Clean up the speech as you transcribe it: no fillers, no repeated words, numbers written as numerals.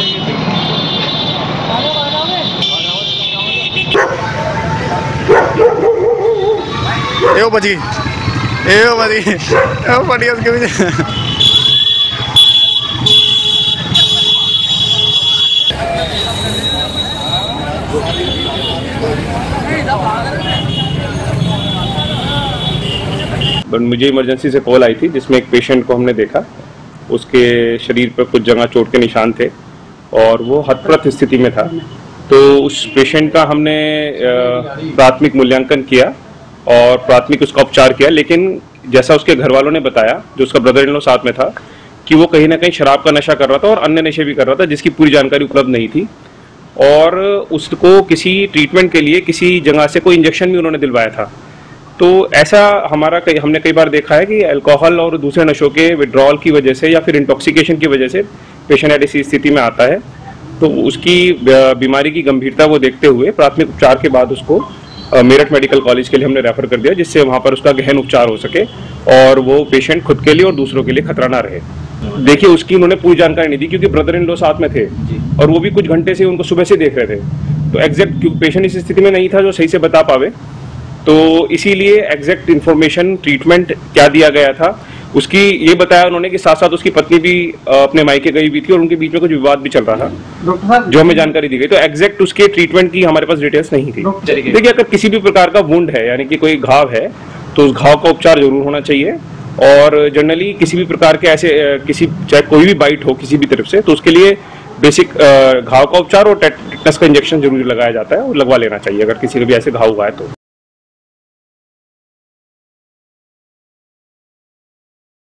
चले गए थे। एओ बच गई, एओ बच गई, एओ फटी उसके पीछे। बट मुझे इमरजेंसी से कॉल आई थी जिसमें एक पेशेंट को हमने देखा, उसके शरीर पर कुछ जगह चोट के निशान थे और वो हतप्रत स्थिति में था। तो उस पेशेंट का हमने प्राथमिक मूल्यांकन किया और प्राथमिक उसका उपचार किया, लेकिन जैसा उसके घर वालों ने बताया, जो उसका ब्रदर इन लॉ साथ में था, कि वो कहीं ना कहीं शराब का नशा कर रहा था और अन्य नशे भी कर रहा था जिसकी पूरी जानकारी उपलब्ध नहीं थी। और उसको किसी ट्रीटमेंट के लिए किसी जगह से कोई इंजेक्शन भी उन्होंने दिलवाया था। तो ऐसा हमने कई बार देखा है कि अल्कोहल और दूसरे नशों के विड्रॉल की वजह से या फिर इंटॉक्सिकेशन की वजह से पेशेंट ऐसी स्थिति में आता है। तो उसकी बीमारी की गंभीरता को देखते हुए प्राथमिक उपचार के बाद उसको मेरठ मेडिकल कॉलेज के लिए हमने रेफर कर दिया, जिससे वहाँ पर उसका गहन उपचार हो सके और वो पेशेंट खुद के लिए और दूसरों के लिए खतरा ना रहे। देखिए, उसकी उन्होंने पूरी जानकारी नहीं दी क्योंकि ब्रदर इन लॉ साथ में थे और वो भी कुछ घंटे से उनको सुबह से देख रहे थे। तो एग्जैक्ट पेशेंट इस स्थिति में नहीं था जो सही से बता पावे, तो इसीलिए एग्जैक्ट इन्फॉर्मेशन ट्रीटमेंट क्या दिया गया था उसकी ये बताया उन्होंने, कि साथ साथ उसकी पत्नी भी अपने मायके गई हुई थी और उनके बीच में कुछ विवाद भी चल रहा था जो हमें जानकारी दी गई। तो एग्जैक्ट उसके ट्रीटमेंट की हमारे पास डिटेल्स नहीं थी। देखिए, अगर किसी भी प्रकार का वुंड है, यानी कि कोई घाव है, तो उस घाव का उपचार जरूर होना चाहिए। और जनरली किसी भी प्रकार के ऐसे चाहे कोई भी बाइट हो किसी भी तरफ से, तो उसके लिए बेसिक घाव का उपचार और टेटनस का इंजेक्शन जरूर लगाया जाता है और लगवा लेना चाहिए अगर किसी को भी ऐसे घाव हुआ है तो।